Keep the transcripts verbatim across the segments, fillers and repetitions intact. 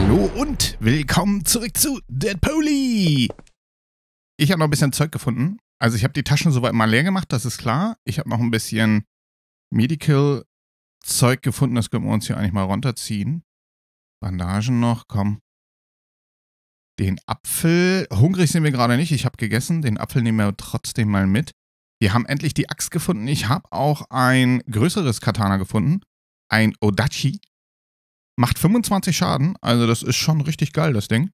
Hallo und willkommen zurück zu Dead Poly. Ich habe noch ein bisschen Zeug gefunden. Also ich habe die Taschen soweit mal leer gemacht, das ist klar. Ich habe noch ein bisschen Medical Zeug gefunden, das können wir uns hier eigentlich mal runterziehen. Bandagen noch, komm. Den Apfel, hungrig sind wir gerade nicht, ich habe gegessen. Den Apfel nehmen wir trotzdem mal mit. Wir haben endlich die Axt gefunden. Ich habe auch ein größeres Katana gefunden. Ein Odachi. Macht fünfundzwanzig Schaden, also das ist schon richtig geil, das Ding.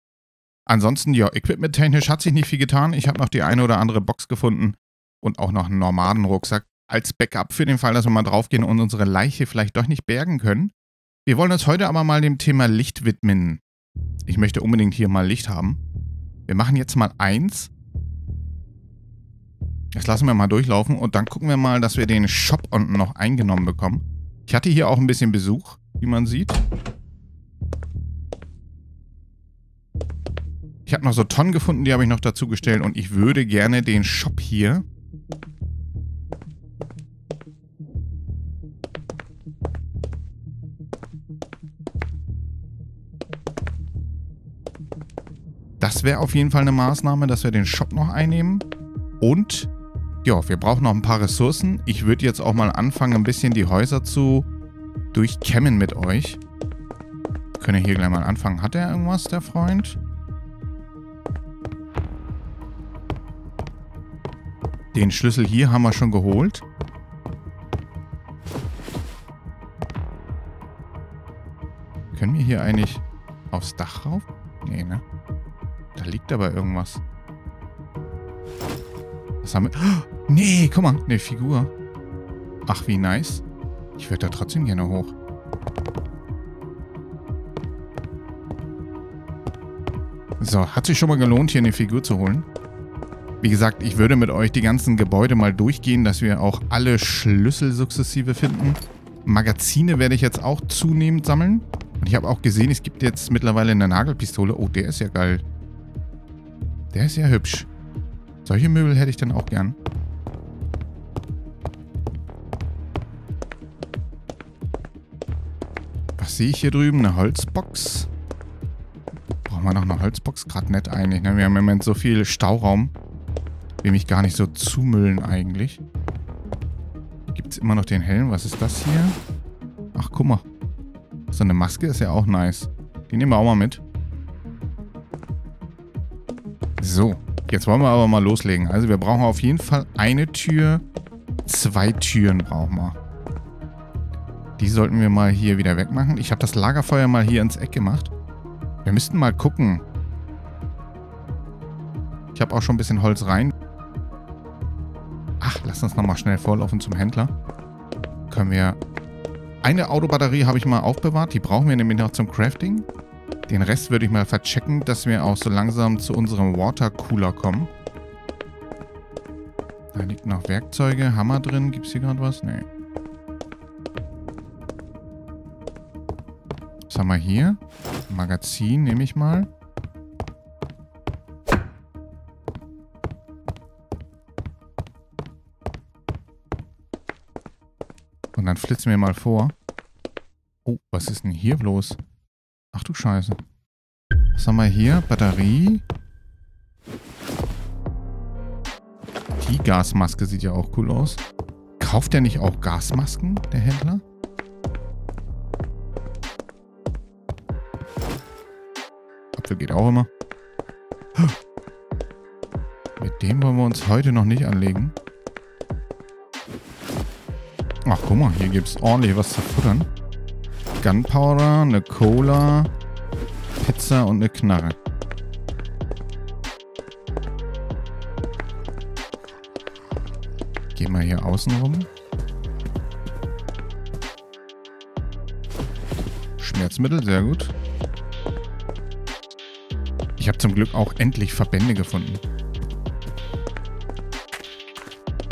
Ansonsten, ja, equipment-technisch hat sich nicht viel getan. Ich habe noch die eine oder andere Box gefunden und auch noch einen Nomaden-Rucksack als Backup für den Fall, dass wir mal draufgehen und unsere Leiche vielleicht doch nicht bergen können. Wir wollen uns heute aber mal dem Thema Licht widmen. Ich möchte unbedingt hier mal Licht haben. Wir machen jetzt mal eins. Das lassen wir mal durchlaufen und dann gucken wir mal, dass wir den Shop unten noch eingenommen bekommen. Ich hatte hier auch ein bisschen Besuch, wie man sieht. Ich habe noch so Tonnen gefunden, die habe ich noch dazu gestellt und ich würde gerne den Shop hier das wäre auf jeden Fall eine Maßnahme, dass wir den Shop noch einnehmen und ja, wir brauchen noch ein paar Ressourcen. Ich würde jetzt auch mal anfangen, ein bisschen die Häuser zu durchkämmen mit euch. Können wir hier gleich mal anfangen. Hat er irgendwas, der Freund? Den Schlüssel hier haben wir schon geholt. Können wir hier eigentlich aufs Dach rauf? Nee, ne? Da liegt aber irgendwas. Was haben wir? Oh, nee, guck mal. Eine Figur. Ach, wie nice. Ich würde da trotzdem gerne hoch. So, hat sich schon mal gelohnt, hier eine Figur zu holen. Wie gesagt, ich würde mit euch die ganzen Gebäude mal durchgehen, dass wir auch alle Schlüssel sukzessive finden. Magazine werde ich jetzt auch zunehmend sammeln. Und ich habe auch gesehen, es gibt jetzt mittlerweile eine Nagelpistole. Oh, der ist ja geil. Der ist ja hübsch. Solche Möbel hätte ich dann auch gern. Was sehe ich hier drüben? Eine Holzbox. Brauchen wir noch eine Holzbox? Gerade nett eigentlich, ne? Wir haben im Moment so viel Stauraum. Will mich gar nicht so zumüllen eigentlich. Gibt es immer noch den Helm? Was ist das hier? Ach, guck mal. So eine Maske ist ja auch nice. Die nehmen wir auch mal mit. So, jetzt wollen wir aber mal loslegen. Also wir brauchen auf jeden Fall eine Tür. Zwei Türen brauchen wir. Die sollten wir mal hier wieder wegmachen. Ich habe das Lagerfeuer mal hier ins Eck gemacht. Wir müssten mal gucken. Ich habe auch schon ein bisschen Holz rein. Ach, lass uns nochmal schnell vorlaufen zum Händler. Können wir... Eine Autobatterie habe ich mal aufbewahrt. Die brauchen wir nämlich noch zum Crafting. Den Rest würde ich mal verchecken, dass wir auch so langsam zu unserem Watercooler kommen. Da liegt noch Werkzeuge, Hammer drin. Gibt es hier gerade was? Nee. Was haben wir hier? Magazin nehme ich mal. Und dann flitzen wir mal vor. Oh, was ist denn hier bloß? Ach du Scheiße. Was haben wir hier? Batterie. Die Gasmaske sieht ja auch cool aus. Kauft der nicht auch Gasmasken, der Händler? Apfel geht auch immer. Mit dem wollen wir uns heute noch nicht anlegen. Ach, guck mal, hier gibt es ordentlich was zu futtern. Gunpowder, eine Cola, Pizza und eine Knarre. Gehen wir hier außen rum. Schmerzmittel, sehr gut. Ich habe zum Glück auch endlich Verbände gefunden.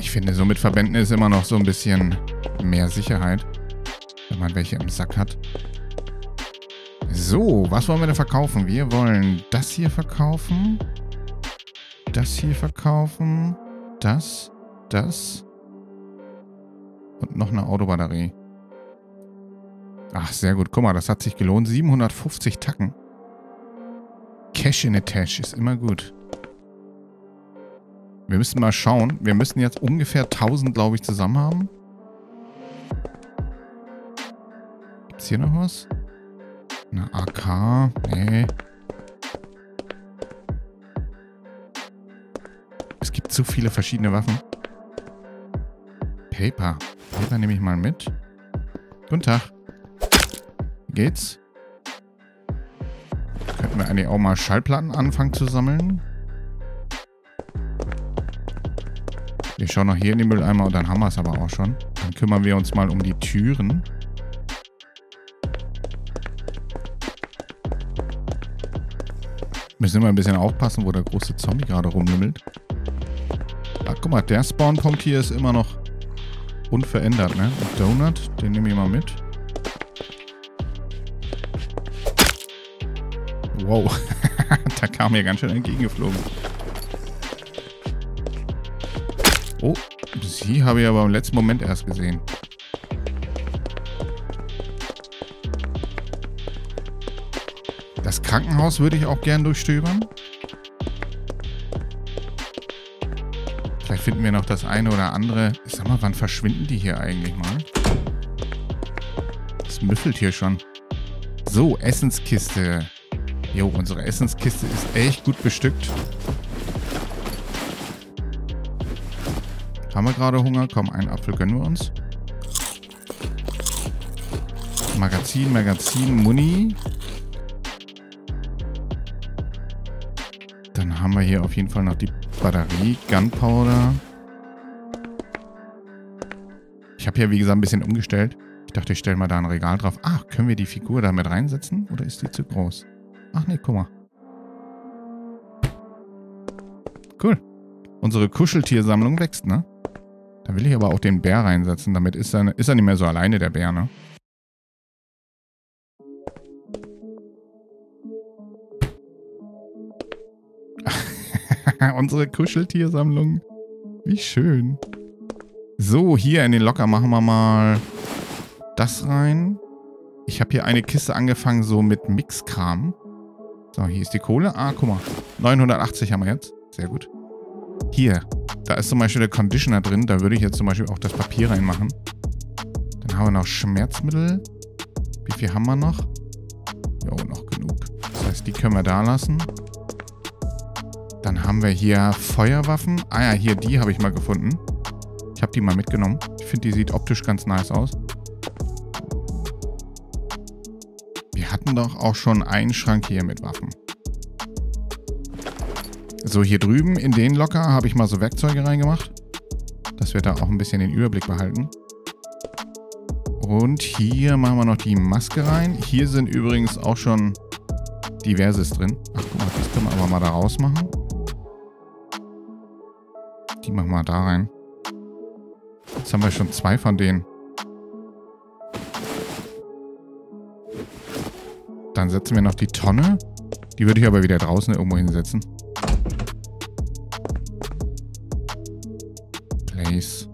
Ich finde, so mit Verbänden ist immer noch so ein bisschen mehr Sicherheit, wenn man welche im Sack hat. So, was wollen wir denn verkaufen? Wir wollen das hier verkaufen, das hier verkaufen, das, das und noch eine Autobatterie. Ach, sehr gut. Guck mal, das hat sich gelohnt. siebenhundertfünfzig Tacken. Cash in a Tash ist immer gut. Wir müssen mal schauen. Wir müssen jetzt ungefähr tausend, glaube ich, zusammen haben. Gibt's hier noch was? Eine A K? Nee. Es gibt so viele verschiedene Waffen. Paper. Paper nehme ich mal mit. Guten Tag. Wie geht's? Könnten wir eigentlich auch mal Schallplatten anfangen zu sammeln? Wir schauen noch hier in den Mülleimer und dann haben wir es aber auch schon. Dann kümmern wir uns mal um die Türen. Müssen immer ein bisschen aufpassen, wo der große Zombie gerade rumlümmelt. Ach, guck mal, der Spawnpunkt hier ist immer noch unverändert, ne? Ein Donut, den nehme ich mal mit. Wow, da kam mir ganz schön entgegengeflogen. Oh, sie habe ich aber im letzten Moment erst gesehen. Das Krankenhaus würde ich auch gern durchstöbern. Vielleicht finden wir noch das eine oder andere. Ich sag mal, wann verschwinden die hier eigentlich mal? Das müffelt hier schon. So, Essenskiste. Jo, unsere Essenskiste ist echt gut bestückt. Haben wir gerade Hunger? Komm, einen Apfel gönnen wir uns. Magazin, Magazin, Muni. Dann haben wir hier auf jeden Fall noch die Batterie, Gunpowder. Ich habe hier, wie gesagt, ein bisschen umgestellt. Ich dachte, ich stelle mal da ein Regal drauf. Ach, können wir die Figur da mit reinsetzen? Oder ist die zu groß? Ach nee, guck mal. Cool. Unsere Kuscheltiersammlung wächst, ne? Da will ich aber auch den Bär reinsetzen, damit ist er, ist er nicht mehr so alleine, der Bär, ne? Unsere Kuscheltiersammlung. Wie schön. So, hier in den Locker machen wir mal das rein. Ich habe hier eine Kiste angefangen, so mit Mixkram. So, hier ist die Kohle. Ah, guck mal. neunhundertachtzig haben wir jetzt. Sehr gut. Hier, da ist zum Beispiel der Conditioner drin. Da würde ich jetzt zum Beispiel auch das Papier reinmachen. Dann haben wir noch Schmerzmittel. Wie viel haben wir noch? Jo, noch genug. Das heißt, die können wir da lassen. Dann haben wir hier Feuerwaffen. Ah ja, hier, die habe ich mal gefunden. Ich habe die mal mitgenommen. Ich finde, die sieht optisch ganz nice aus. Wir hatten doch auch schon einen Schrank hier mit Waffen. So, hier drüben in den Locker habe ich mal so Werkzeuge reingemacht. Dass wir da auch ein bisschen den Überblick behalten. Und hier machen wir noch die Maske rein. Hier sind übrigens auch schon Diverses drin. Ach, guck mal, das können wir aber mal da rausmachen. Die machen wir da rein. Jetzt haben wir schon zwei von denen. Dann setzen wir noch die Tonne. Die würde ich aber wieder draußen irgendwo hinsetzen. Place.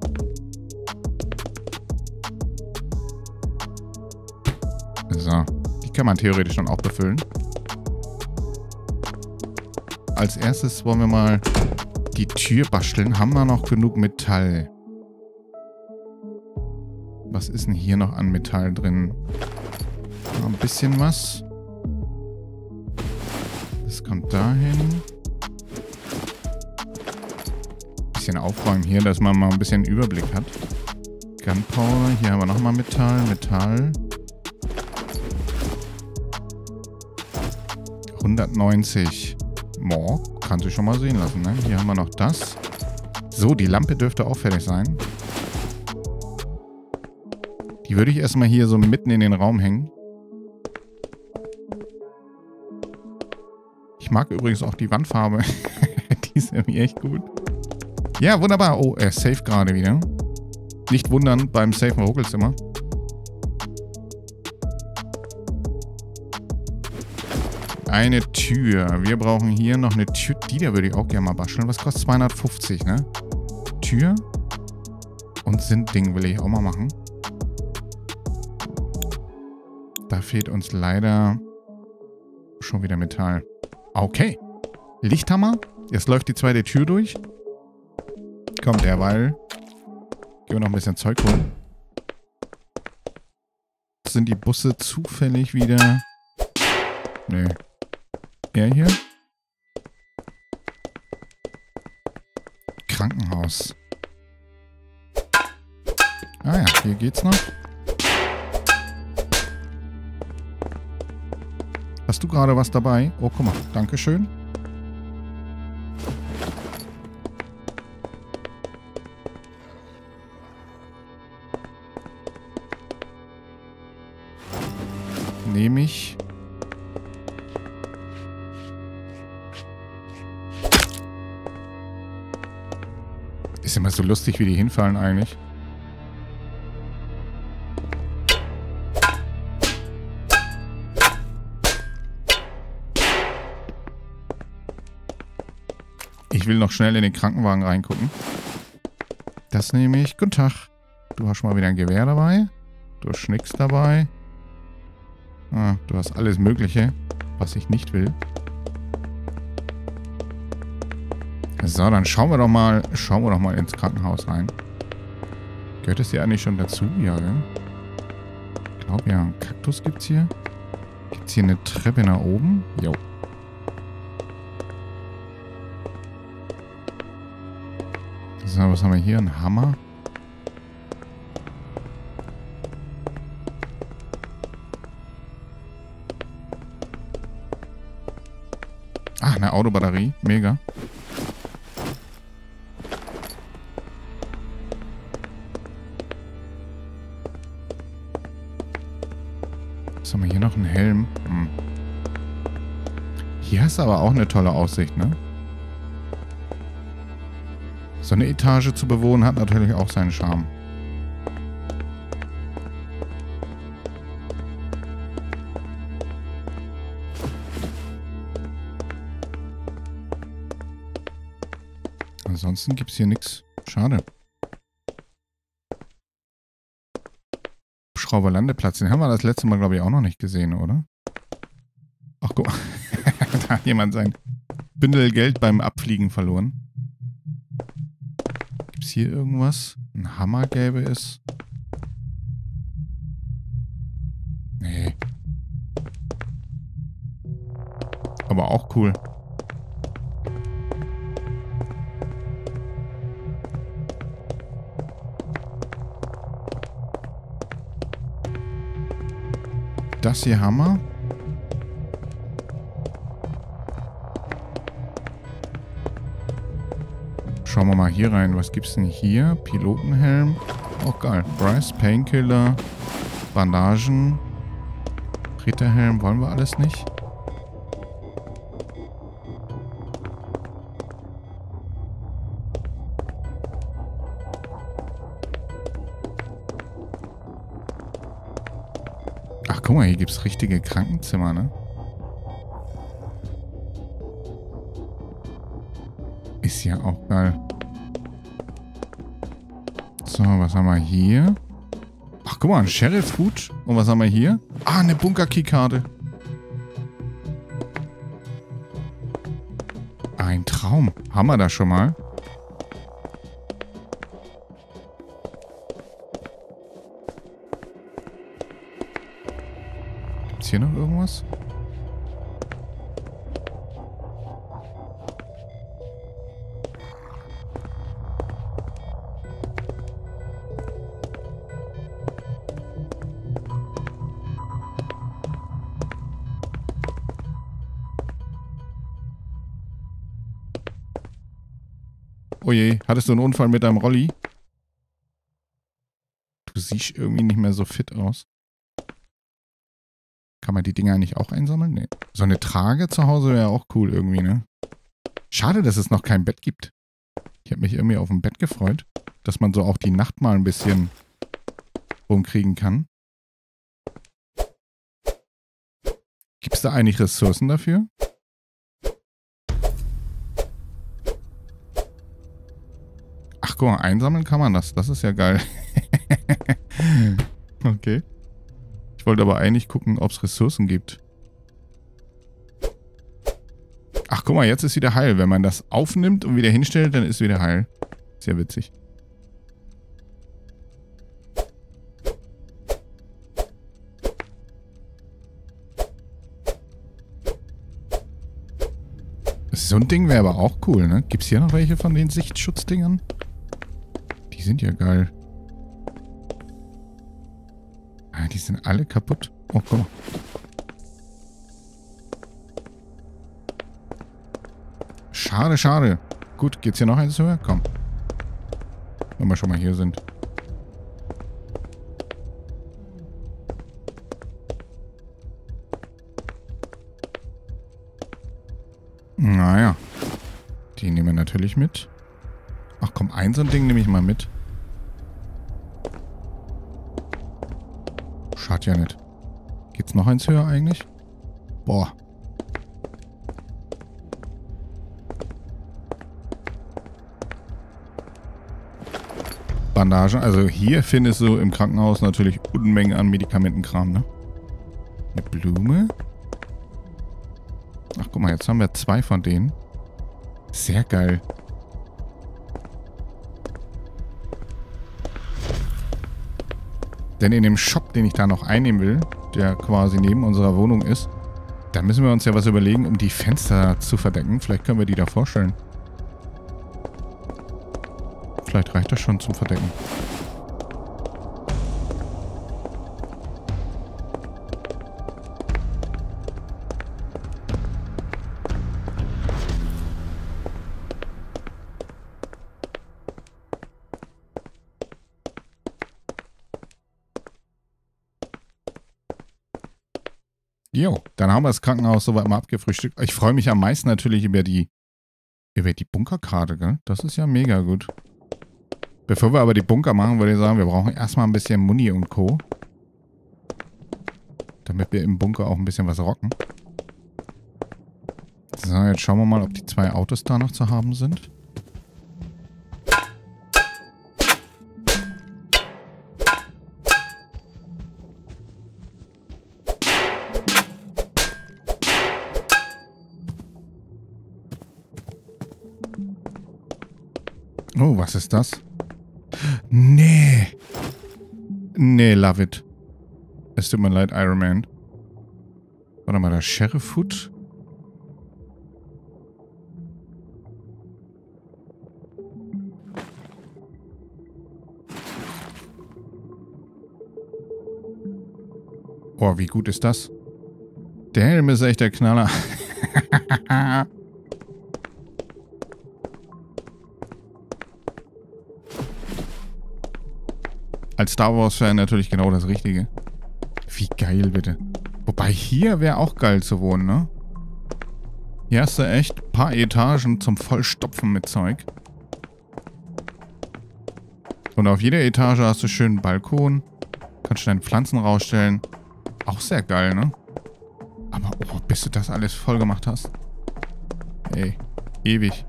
So. Die kann man theoretisch schon auch befüllen. Als erstes wollen wir mal die Tür basteln. Haben wir noch genug Metall? Was ist denn hier noch an Metall drin? Noch ein bisschen was. Das kommt dahin. Bisschen aufräumen hier, dass man mal ein bisschen Überblick hat. Gunpowder, hier haben wir nochmal Metall, Metall. hundertneunzig. Boah, kann sich schon mal sehen lassen, ne? Hier haben wir noch das. So, die Lampe dürfte auch fertig sein. Die würde ich erstmal hier so mitten in den Raum hängen. Ich mag übrigens auch die Wandfarbe. Die ist irgendwie echt gut. Ja, wunderbar. Oh, er safe gerade wieder. Nicht wundern, beim Safen ruckelt's immer. Eine Tür. Wir brauchen hier noch eine Tür. Die da würde ich auch gerne mal basteln. Was kostet zweihundertfünfzig, ne? Tür. Und Sindding will ich auch mal machen. Da fehlt uns leider schon wieder Metall. Okay. Lichthammer. Jetzt läuft die zweite Tür durch. Komm, derweil. Gehen wir noch ein bisschen Zeug holen. Sind die Busse zufällig wieder... Nö. Er hier? Krankenhaus. Ah ja, hier geht's noch. Hast du gerade was dabei? Oh, guck mal. Dankeschön. Nehme ich. Ist immer so lustig, wie die hinfallen eigentlich. Ich will noch schnell in den Krankenwagen reingucken. Das nehme ich. Guten Tag. Du hast schon mal wieder ein Gewehr dabei. Du hast nichts dabei. Ah, du hast alles Mögliche, was ich nicht will. So, dann schauen wir doch mal, schauen wir doch mal ins Krankenhaus rein. Gehört es hier eigentlich schon dazu? Ja, gell? Ich glaube ja, einen Kaktus gibt's hier. Gibt's hier eine Treppe nach oben? Jo. So, was haben wir hier? Ein Hammer. Ach, eine Autobatterie. Mega. Was haben wir hier noch? Ein Helm. Hm. Hier hast du aber auch eine tolle Aussicht, ne? So eine Etage zu bewohnen hat natürlich auch seinen Charme. Ansonsten gibt es hier nichts. Schade. Hubschrauberlandeplatz. Den haben wir das letzte Mal, glaube ich, auch noch nicht gesehen, oder? Ach, guck mal. Da hat jemand sein Bündel Geld beim Abfliegen verloren. Gibt es hier irgendwas? Ein Hammer gäbe es? Nee. Aber auch cool. Das hier Hammer. Schauen wir mal hier rein. Was gibt's denn hier? Pilotenhelm. Auch geil. Bryce, Painkiller, Bandagen, Ritterhelm. Wollen wir alles nicht? Guck mal, hier gibt es richtige Krankenzimmer, ne? Ist ja auch geil. So, was haben wir hier? Ach, guck mal, ein Sheriff-Hut. Und was haben wir hier? Ah, eine Bunker-Key-Karte. Ein Traum. Haben wir das schon mal? Hier noch irgendwas? Oh je, hattest du einen Unfall mit deinem Rolli? Du siehst irgendwie nicht mehr so fit aus. Kann man die Dinger nicht auch einsammeln? Nee. So eine Trage zu Hause wäre auch cool irgendwie, ne? Schade, dass es noch kein Bett gibt. Ich habe mich irgendwie auf ein Bett gefreut, dass man so auch die Nacht mal ein bisschen rumkriegen kann. Gibt es da eigentlich Ressourcen dafür? Ach guck mal, einsammeln kann man das. Das ist ja geil. Okay. Ich wollte aber eigentlich gucken, ob es Ressourcen gibt. Guck mal, jetzt ist wieder heil. Wenn man das aufnimmt und wieder hinstellt, dann ist wieder heil. Ist ja witzig. So ein Ding wäre aber auch cool, ne? Gibt's hier noch welche von den Sichtschutzdingern? Die sind ja geil. Ah, die sind alle kaputt. Oh, guck mal. Schade, schade. Gut, geht's hier noch eins höher? Komm. Wenn wir schon mal hier sind. Naja. Die nehmen wir natürlich mit. Ach komm, ein so ein Ding nehme ich mal mit. Schadet ja nicht. Geht's noch eins höher eigentlich? Boah. Bandagen. Also hier findest du im Krankenhaus natürlich Unmengen an Medikamentenkram, ne? Eine Blume. Ach, guck mal, jetzt haben wir zwei von denen. Sehr geil. Denn in dem Shop, den ich da noch einnehmen will, der quasi neben unserer Wohnung ist, da müssen wir uns ja was überlegen, um die Fenster zu verdecken. Vielleicht können wir die da vorstellen. Vielleicht reicht das schon zum Verdecken. Jo, dann haben wir das Krankenhaus soweit mal abgefrühstückt. Ich freue mich am meisten natürlich über die über die Bunkerkarte, gell? Das ist ja mega gut. Bevor wir aber die Bunker machen, würde ich sagen, wir brauchen erstmal ein bisschen Muni und Co. Damit wir im Bunker auch ein bisschen was rocken. So, jetzt schauen wir mal, ob die zwei Autos da noch zu haben sind. Oh, was ist das? Nee. Nee, love it. Es tut mir leid, Iron Man. Warte mal, das Sheriff-Food? Oh, wie gut ist das? Der Helm ist echt der Knaller. Als Star Wars-Fan natürlich genau das Richtige. Wie geil, bitte. Wobei, hier wäre auch geil zu wohnen, ne? Hier hast du echt ein paar Etagen zum Vollstopfen mit Zeug. Und auf jeder Etage hast du schön einen Balkon. Kannst du deine Pflanzen rausstellen. Auch sehr geil, ne? Aber oh, bis du das alles voll gemacht hast. Ey, ewig.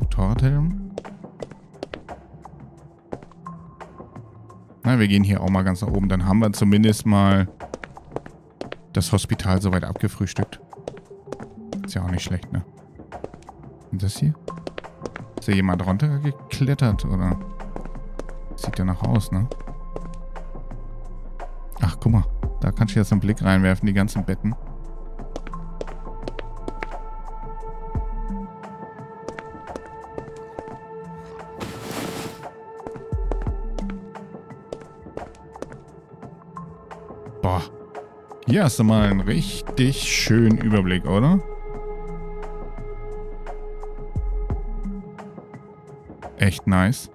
Motorradhelm. Na, wir gehen hier auch mal ganz nach oben. Dann haben wir zumindest mal das Hospital soweit abgefrühstückt. Ist ja auch nicht schlecht, ne? Und das hier? Ist ja jemand runtergeklettert, oder? Sieht danach aus, ne? Ach, guck mal. Da kannst du jetzt einen Blick reinwerfen, die ganzen Betten. Hier hast du mal einen richtig schönen Überblick, oder? Echt nice.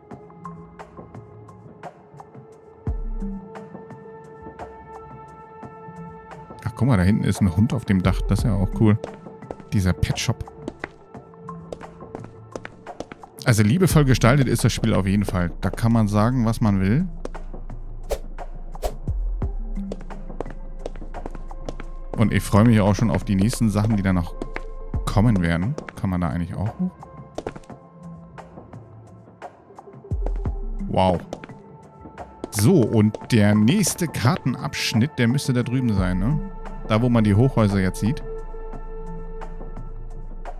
Ach, guck mal, da hinten ist ein Hund auf dem Dach. Das ist ja auch cool. Dieser Pet Shop. Also liebevoll gestaltet ist das Spiel auf jeden Fall. Da kann man sagen, was man will. Und ich freue mich auch schon auf die nächsten Sachen, die dann noch kommen werden. Kann man da eigentlich auch hoch? Wow. So, und der nächste Kartenabschnitt, der müsste da drüben sein, ne? Da, wo man die Hochhäuser jetzt sieht.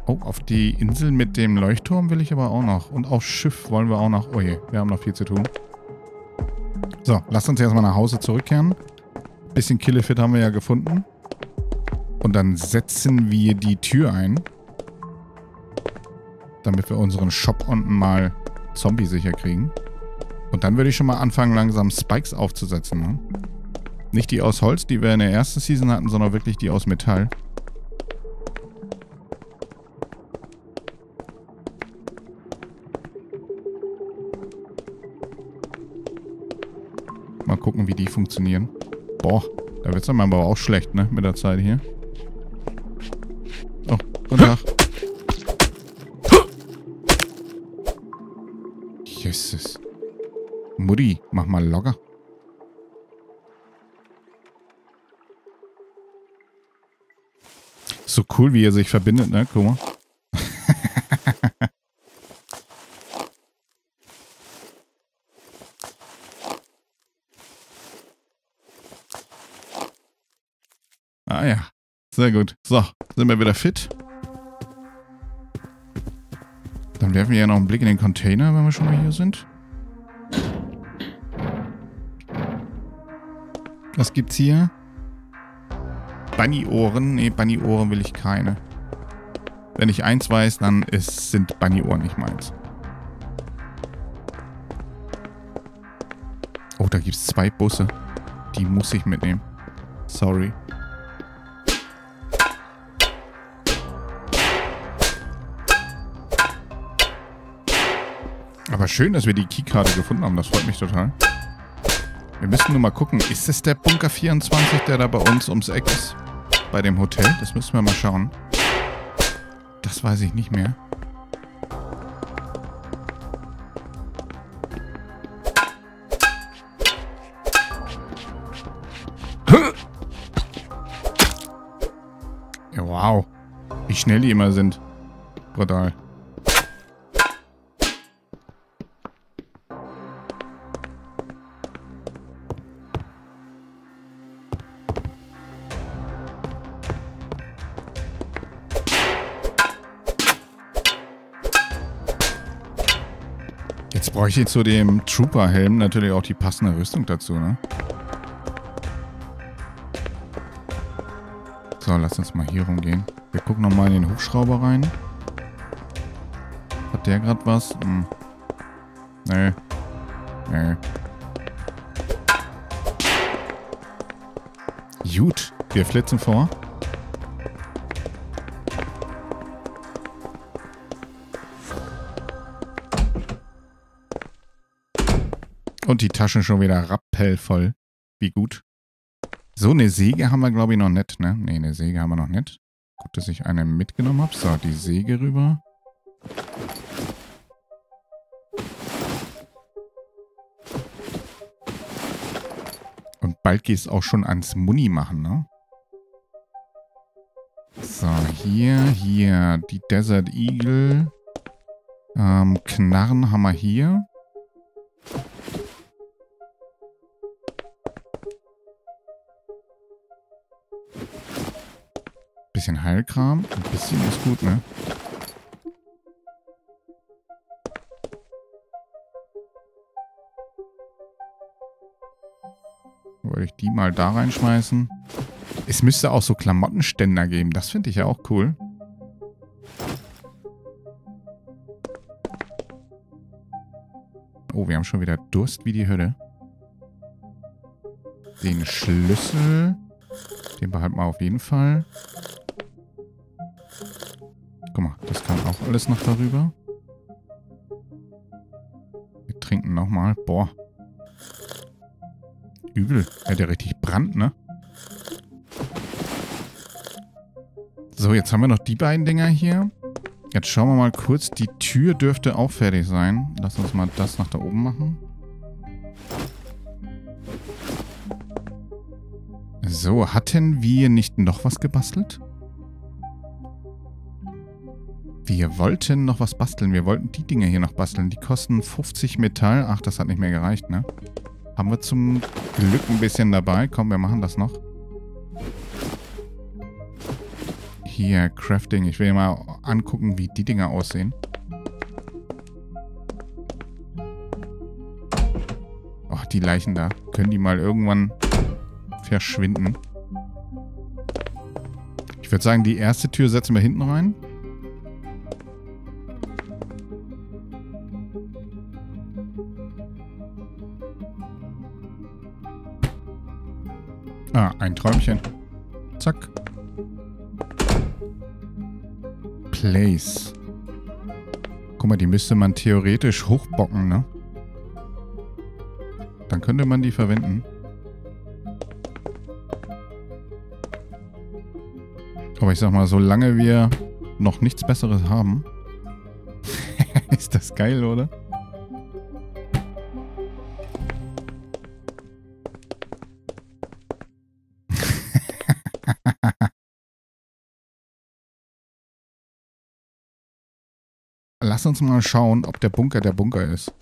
Oh, Auf die Insel mit dem Leuchtturm will ich aber auch noch. Und aufs Schiff wollen wir auch noch. Oh je, wir haben noch viel zu tun. So, lasst uns erstmal nach Hause zurückkehren. Bisschen Killefit haben wir ja gefunden. Und dann setzen wir die Tür ein. Damit wir unseren Shop unten mal Zombie sicher kriegen. Und dann würde ich schon mal anfangen, langsam Spikes aufzusetzen. Ne? Nicht die aus Holz, die wir in der ersten Season hatten, sondern wirklich die aus Metall. Mal gucken, wie die funktionieren. Boah, da wird es dann aber auch schlecht, ne? Mit der Zeit hier. Oh, guten Tag. Jesus. Mutti, mach mal locker. So cool, wie er sich verbindet, ne? Guck mal. Ah ja, sehr gut. So, sind wir wieder fit. Dann werfen wir ja noch einen Blick in den Container, wenn wir schon mal hier sind. Was gibt's hier? Bunny-Ohren? Ne, Bunny-Ohren will ich keine. Wenn ich eins weiß, dann ist, sind Bunny-Ohren nicht meins. Oh, da gibt's zwei Busse. Die muss ich mitnehmen. Sorry. Aber schön, dass wir die Keykarte gefunden haben. Das freut mich total. Wir müssen nur mal gucken, ist es der Bunker vierundzwanzig, der da bei uns ums Eck ist? Bei dem Hotel? Das müssen wir mal schauen. Das weiß ich nicht mehr. Ja, wow. Wie schnell die immer sind. Brutal. Brauche ich jetzt zu dem Trooper-Helm natürlich auch die passende Rüstung dazu, ne? So, lass uns mal hier rumgehen. Wir gucken nochmal in den Hubschrauber rein. Hat der gerade was? Hm. Nee. Nee. Gut, wir flitzen vor. Und die Taschen schon wieder rappelvoll. Wie gut. So, eine Säge haben wir, glaube ich, noch nicht, ne? Ne, eine Säge haben wir noch nicht. Gut, dass ich eine mitgenommen habe. So, die Säge rüber. Und bald geht es auch schon ans Muni machen, ne? So, hier, hier. Die Desert Eagle. Ähm, Knarren haben wir hier. Bisschen Heilkram. Ein bisschen ist gut, ne? Wollte ich die mal da reinschmeißen? Es müsste auch so Klamottenständer geben. Das finde ich ja auch cool. Oh, wir haben schon wieder Durst wie die Hölle. Den Schlüssel. Den behalten wir auf jeden Fall. Guck mal, das kann auch alles noch darüber. Wir trinken nochmal. Boah. Übel. Ja, der richtig Brand, ne? So, jetzt haben wir noch die beiden Dinger hier. Jetzt schauen wir mal kurz. Die Tür dürfte auch fertig sein. Lass uns mal das nach da oben machen. So, hatten wir nicht noch was gebastelt? Wir wollten noch was basteln. Wir wollten die Dinger hier noch basteln. Die kosten fünfzig Metall. Ach, das hat nicht mehr gereicht, ne? Haben wir zum Glück ein bisschen dabei. Komm, wir machen das noch. Hier, Crafting. Ich will dir mal angucken, wie die Dinger aussehen. Ach, die Leichen da. Können die mal irgendwann verschwinden? Ich würde sagen, die erste Tür setzen wir hinten rein. Ah, ein Träumchen. Zack. Place. Guck mal, die müsste man theoretisch hochbocken, ne? Dann könnte man die verwenden. Aber ich sag mal, solange wir noch nichts Besseres haben... Ist das geil, oder? Lass uns mal schauen, ob der Bunker der Bunker ist.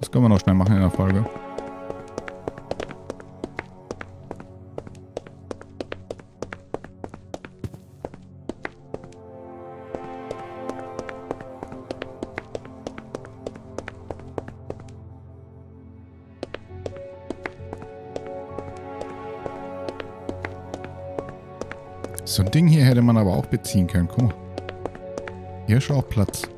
Das können wir noch schnell machen in der Folge. So ein Ding hier hätte man aber auch beziehen können. Guck mal. Hier ist auch Platz.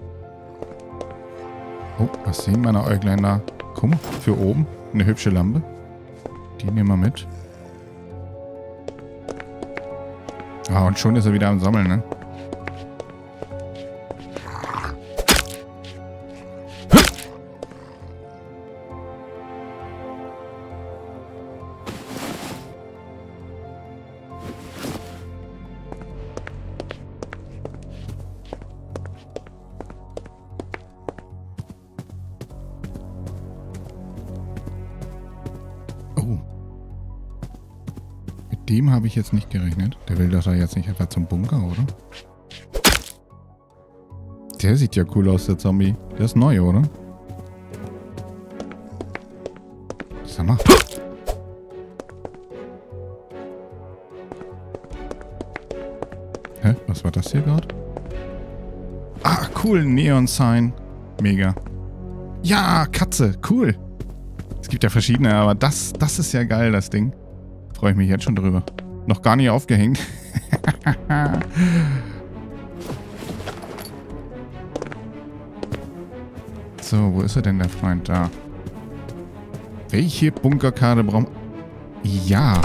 Oh, was sehen meine Äuglein da? Guck mal, für oben eine hübsche Lampe. Die nehmen wir mit. Ah, und schon ist er wieder am Sammeln, ne? Dem habe ich jetzt nicht gerechnet. Der will doch da jetzt nicht etwa zum Bunker, oder? Der sieht ja cool aus, der Zombie. Der ist neu, oder? Was er macht. Hä? Was war das hier gerade? Ah, cool. Neon-Sign. Mega. Ja, Katze. Cool. Es gibt ja verschiedene, aber das, das ist ja geil, das Ding. Freue ich mich jetzt schon drüber. Noch gar nicht aufgehängt. So, wo ist er denn, der Freund? Da. Welche Bunkerkarte brauchen... Ja.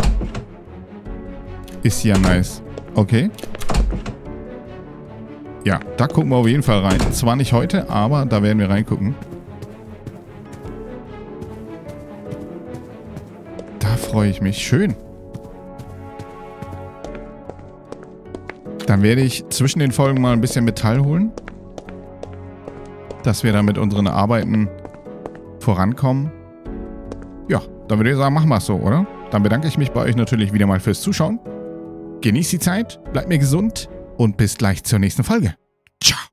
Ist ja nice. Okay. Ja, da gucken wir auf jeden Fall rein. Zwar nicht heute, aber da werden wir reingucken. Freue ich mich. Schön. Dann werde ich zwischen den Folgen mal ein bisschen Metall holen. Dass wir da mit unseren Arbeiten vorankommen. Ja, dann würde ich sagen, machen wir es so, oder? Dann bedanke ich mich bei euch natürlich wieder mal fürs Zuschauen. Genießt die Zeit, bleibt mir gesund und bis gleich zur nächsten Folge. Ciao.